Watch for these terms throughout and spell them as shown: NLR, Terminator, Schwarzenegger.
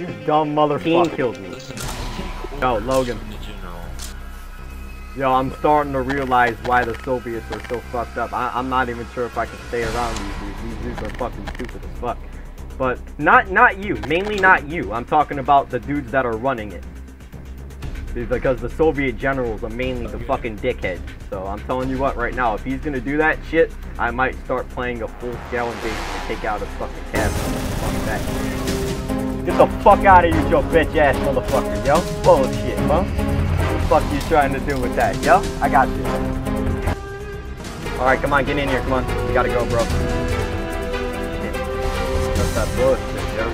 You dumb motherfucker. Killed me. Yo, Logan. Yo, I'm starting to realize why the Soviets are so fucked up. I'm not even sure if I can stay around these dudes. These dudes are fucking stupid as fuck. But not you. Mainly not you. I'm talking about the dudes that are running it. Because the Soviet generals are mainly the fucking dickheads. So I'm telling you what right now, if he's gonna do that shit, I might start playing a full-scale invasion to take out a fucking cabin. Fuck that. Get the fuck out of here, yo bitch-ass motherfucker, yo. Bullshit, huh? What the fuck you trying to do with that, yo? I got you. Alright, come on, get in here, come on. We gotta go, bro. Shit. That's that bullshit, yo.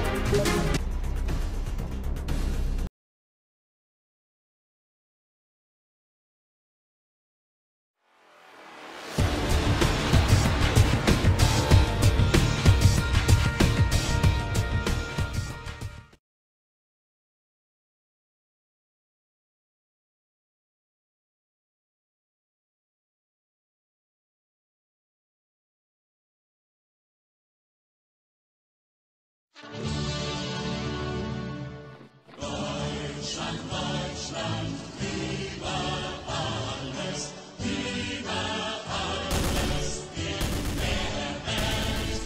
Deutschland, Deutschland, viva alles, viva alles in der Welt.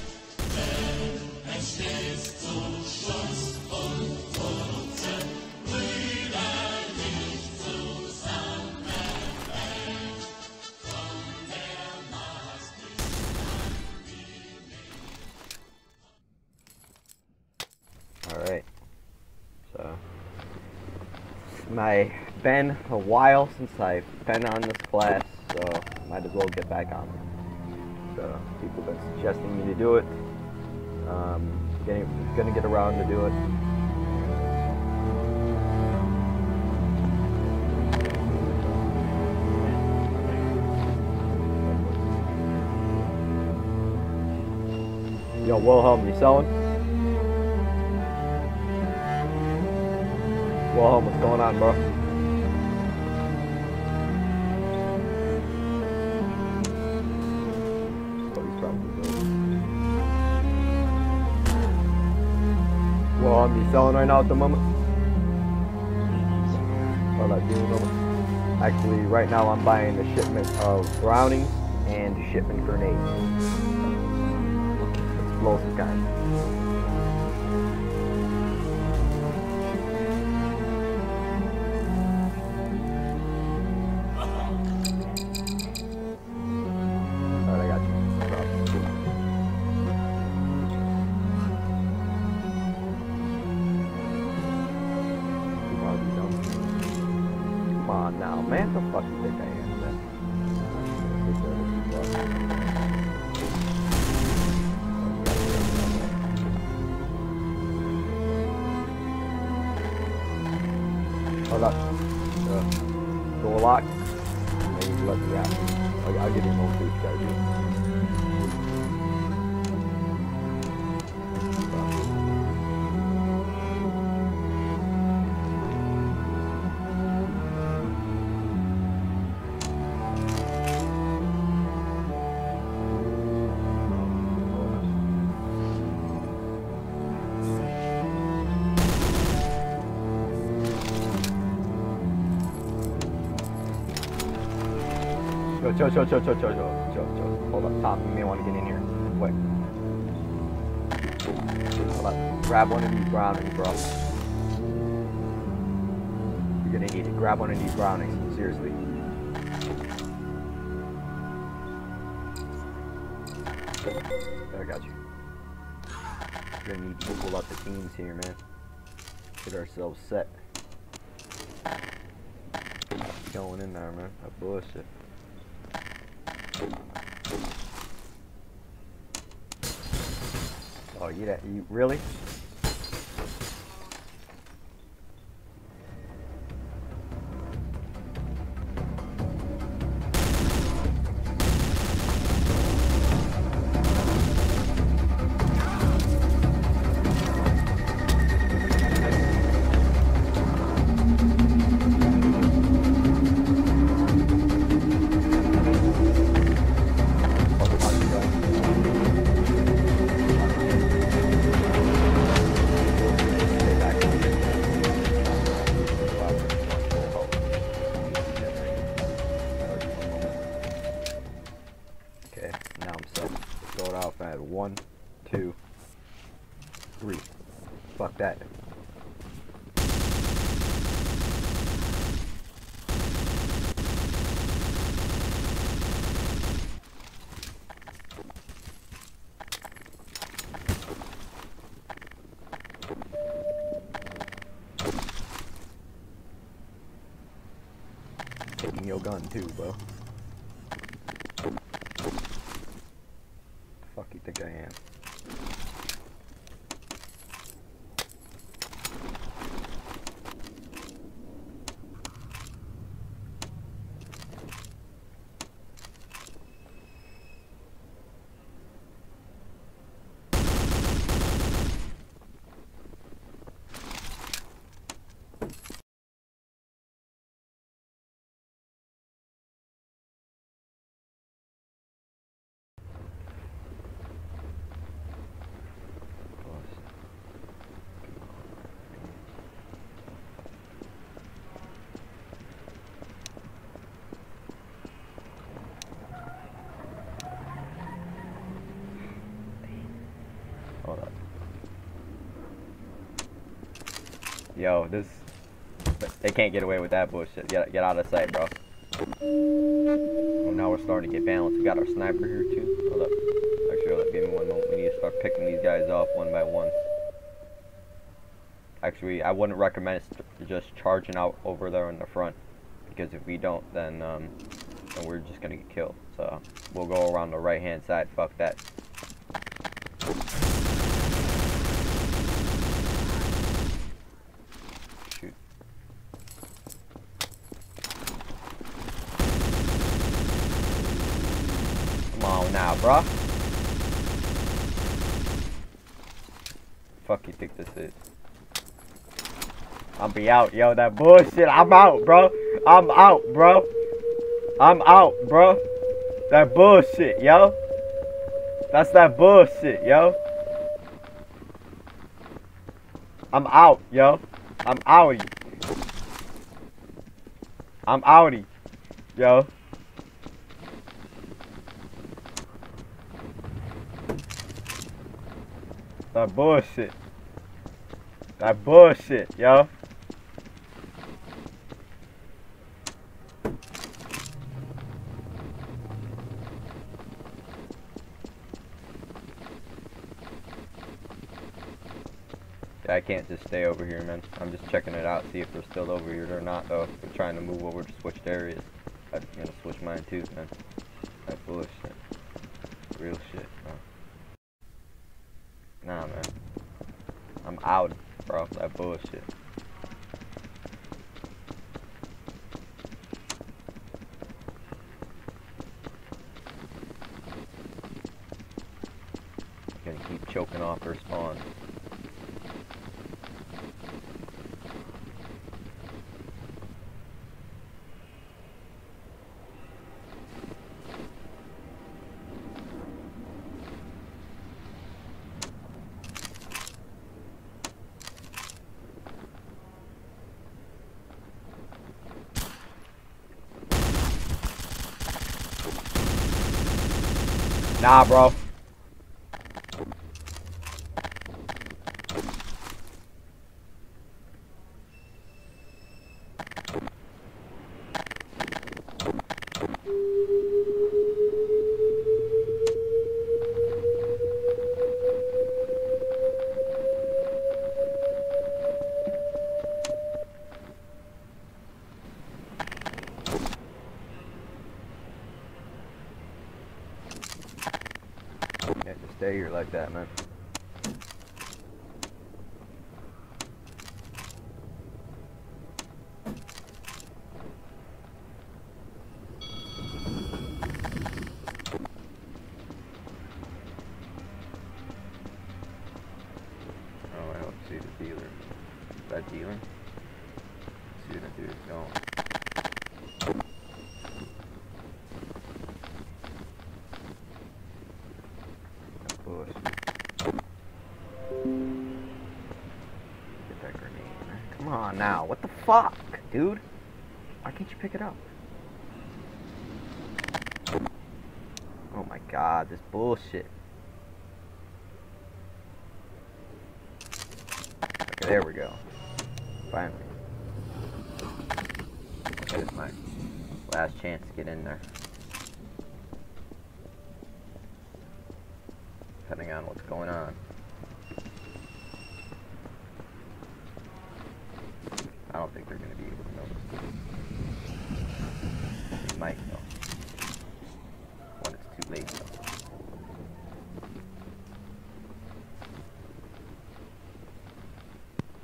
Denn es steht zum Schutz und Schutze, brüderlich zusammenhält. Von der Mars bis an die Welt. Alright. So. My been a while since I've been on this class, so might as well get back on it. So people have been suggesting me to do it. Gonna get around to do it. Yo, Wilhelm, you selling? Whoa, what's going on, bro? Whoa, I'm be selling right now at the moment. Actually, right now I'm buying a shipment of Brownings and a shipment grenades. Explosive kind. Hold up. Door lock. Maybe let me out. I'll get him on these guys. Chill. Hold up, Tom. You may want to get in here. Quick. Hold up. Grab one of these Brownings, bro. You're gonna need to grab one of these Brownings. Seriously. I got you. We're gonna need to pull up the teams here, man. Get ourselves set. Going in there, man. That bullshit. Oh, you really? 1, 2, 3. Fuck that. Taking your gun too, bro. Fuck you think I am? Yo, this, they can't get away with that bullshit. Get out of sight, bro. Well, now we're starting to get balanced. We got our sniper here, too. Hold up. Actually, hold up. Give me one moment. We need to start picking these guys off one by one. Actually, I wouldn't recommend just charging out over there in the front. Because if we don't, then we're just going to get killed. So, we'll go around the right-hand side. Fuck that. Now, bruh. Fuck you think this is? I'll be out, yo. That bullshit. I'm out, bro. I'm out, bro. I'm out, bro. That bullshit, yo. That's that bullshit, yo. I'm out, yo. I'm outie. I'm outie, yo. That bullshit. That bullshit, yo. I can't just stay over here, man. I'm just checking it out, see if they're still over here or not, though. If they're trying to move over to switched areas, I'm gonna switch mine too, man. That bullshit. Real shit, man. Nah, man. I'm out, bro. That bullshit. I'm gonna keep choking off her spawn. Nah, bro. Stay here like that, man. Oh, I don't see the dealer. Is that dealer? See what that dude's going. Now, what the fuck, dude? Why can't you pick it up? Oh my god, this bullshit. There we go. Finally. That is my last chance to get in there. Depending on what's going on. I don't think they're going to be able to notice. They might though. When it's too late though.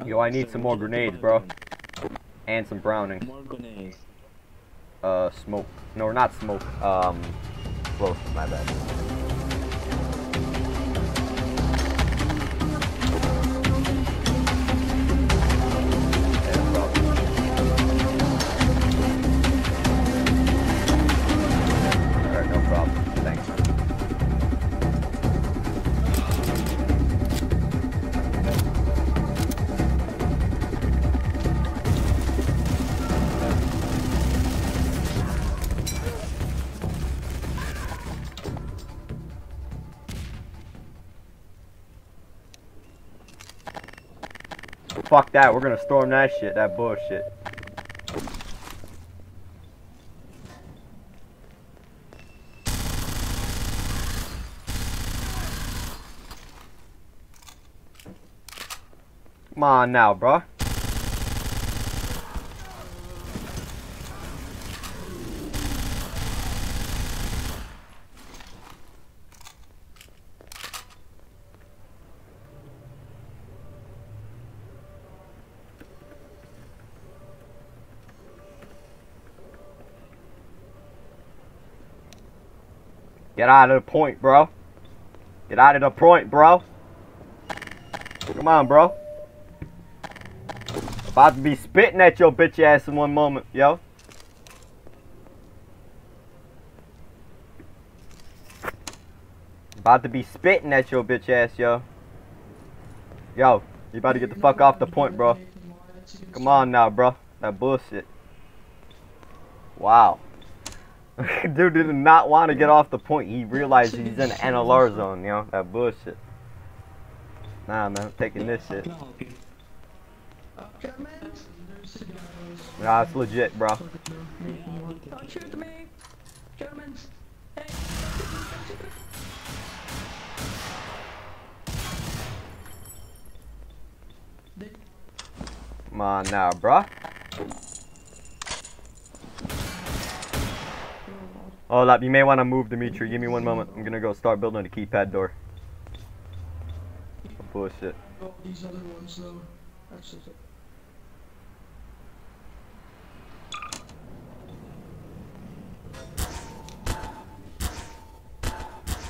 Yo, I need some more grenades, bro. And some browning. More grenades. Smoke. No, not smoke. Close, my bad. Yeah, alright, no problem. Thanks, man. Fuck that, we're gonna storm that shit, that bullshit. Come on now, bruh. Get out of the point, bro. Get out of the point, bro. Come on, bro. About to be spitting at your bitch ass in one moment, yo. About to be spitting at your bitch ass, yo. Yo, you about to get the fuck off the point, bro. Come on now, bro. That bullshit. Wow. Dude did not want to get off the point. He realized he's in the NLR zone, you know? That bullshit. Nah, man, I'm taking this shit. Nah, it's legit, bro. Don't shoot me, German. Come on now, bro. Hold up, you may want to move, Dimitri. Give me one moment. I'm gonna go start building a keypad door. Bullshit. These other ones though. That's it.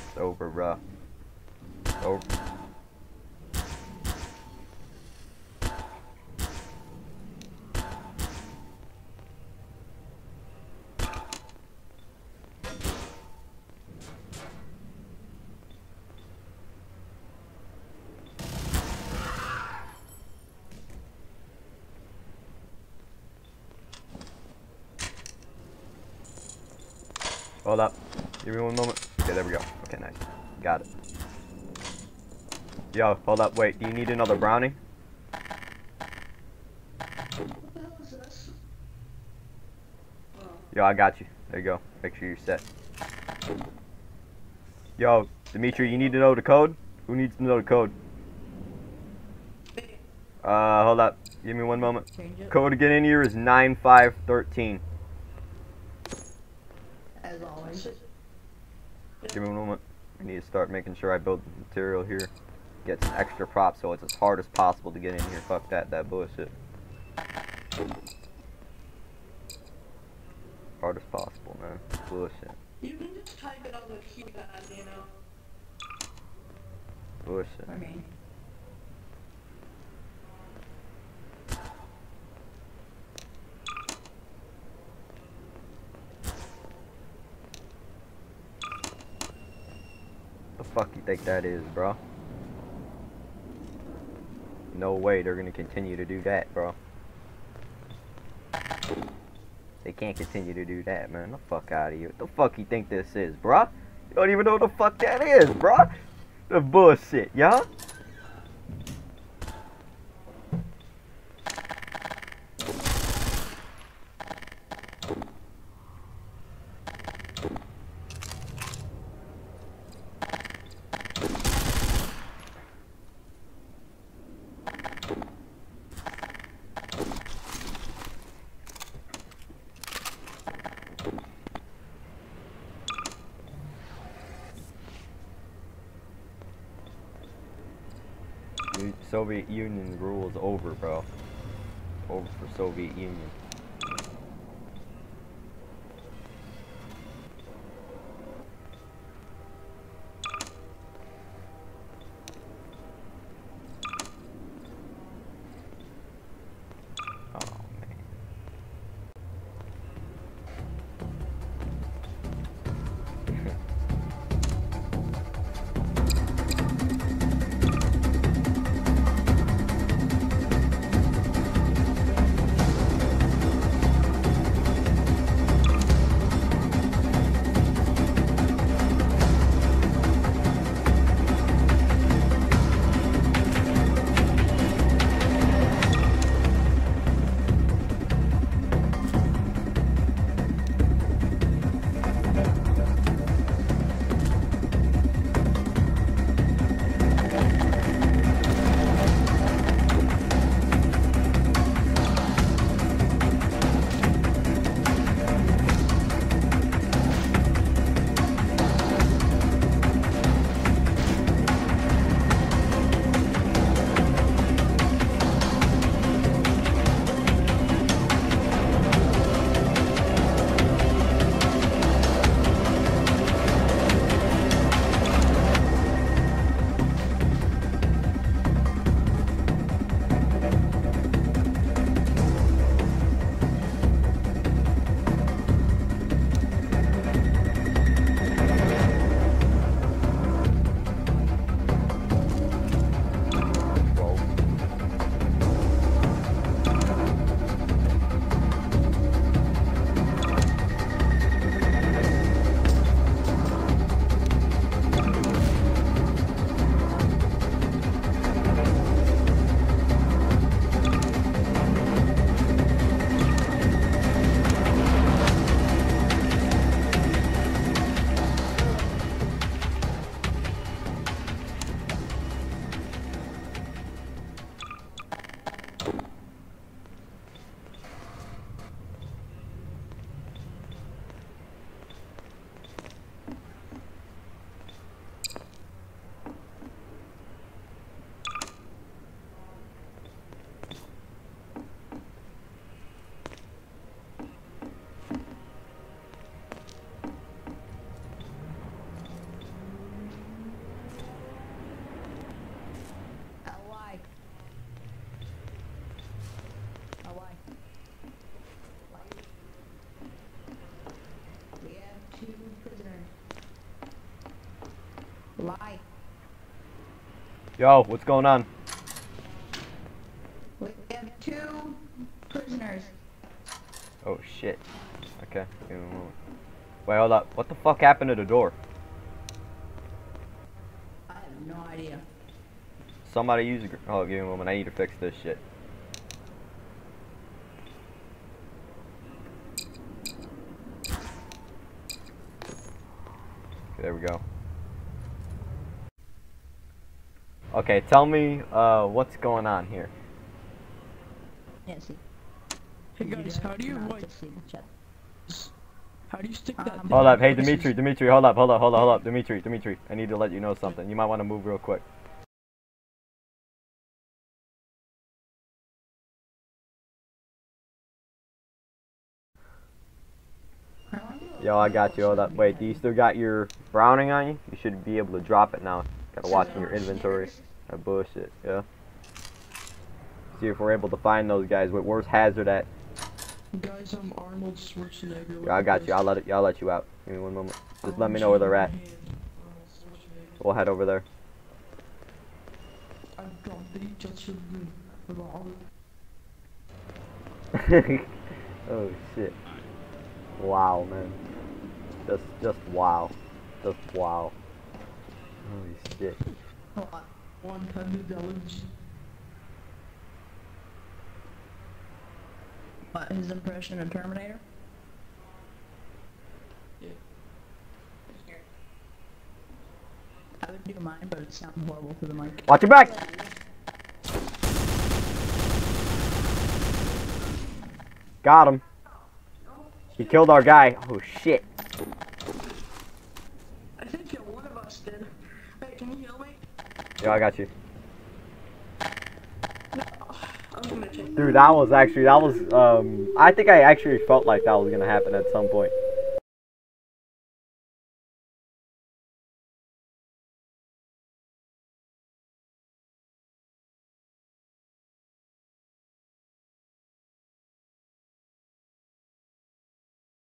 It's over, bruh. It's over. Hold up. Give me one moment. Okay, there we go. Okay, nice. Got it. Yo, hold up. Wait, do you need another brownie? Yo, I got you. There you go. Make sure you're set. Yo, Dimitri, you need to know the code? Who needs to know the code? Hold up. Give me one moment. Code to get in here is 9513. Give me a moment. I need to start making sure I build the material here. Get some extra props so it's as hard as possible to get in here. Fuck that bullshit. Hard as possible, man. Bullshit. You can just type it on the keypad, you know. Bullshit. I mean. Fuck you think that is, bro? No way they're gonna continue to do that, bro. They can't continue to do that, man. The fuck out of you. What the fuck you think this is, bro? You don't even know what the fuck that is, bro. The bullshit, y'all. Soviet Union rule is over, bro. It's over for Soviet Union. Yo, what's going on? We have 2 prisoners. Oh shit. Okay. Give me a moment. Wait, hold up. What the fuck happened to the door? I have no idea. Somebody used a... Oh, give me a moment. I need to fix this shit. Okay, there we go. Okay, tell me what's going on here. Hey guys, how do you stick that? Hold up, hey Dimitri, hold up, Dimitri. I need to let you know something. You might want to move real quick. Yo, I got you. Hold up. Wait, do you still got your Browning on you? You should be able to drop it now. Gotta watch in your inventory. That bullshit, yeah. See if we're able to find those guys. Where's Hazard at? Guys, I'm Arnold Schwarzenegger. Yeah, I got you. I'll let you out. Give me one moment. Just let me know where they're at. We'll head over there. Oh shit! Wow, man. Just wow. Holy shit. $100. What, his impression of Terminator? Yeah. I would do mine, but it sounds horrible through the mic. Watch your back! Got him. He killed our guy. Oh shit. I think one of us did. Hey, can you heal me? Yeah, I got you. I'm gonna check. Dude, that was actually, I think I actually felt like that was gonna happen at some point.